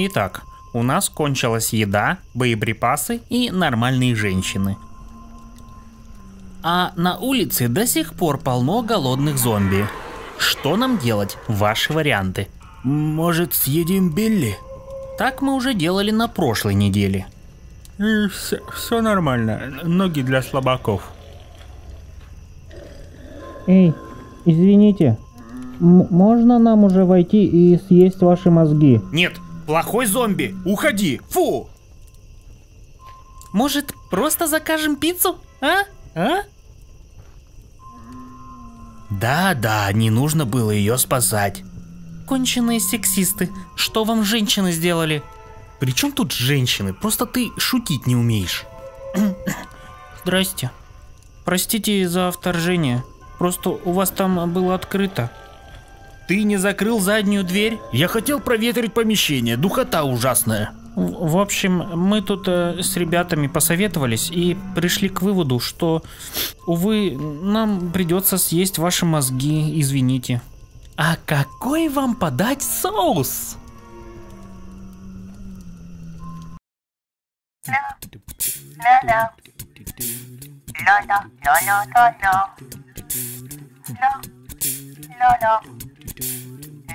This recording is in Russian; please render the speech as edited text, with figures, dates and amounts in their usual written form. Итак, у нас кончилась еда, боеприпасы и нормальные женщины. А на улице до сих пор полно голодных зомби. Что нам делать? Ваши варианты. Может, съедим Билли? Так мы уже делали на прошлой неделе. Все нормально, ноги для слабаков. Эй, извините, можно нам уже войти и съесть ваши мозги? Нет, плохой зомби, уходи, фу! Может, просто закажем пиццу, а? А? Да, не нужно было ее спасать. Конченые сексисты, что вам женщины сделали? Причем тут женщины? Просто ты шутить не умеешь. Здрасте. Простите за вторжение. Просто у вас там было открыто. Ты не закрыл заднюю дверь? Я хотел проветрить помещение. Духота ужасная. В общем, мы тут с ребятами посоветовались и пришли к выводу, что, увы, нам придется съесть ваши мозги, извините. А какой вам подать соус?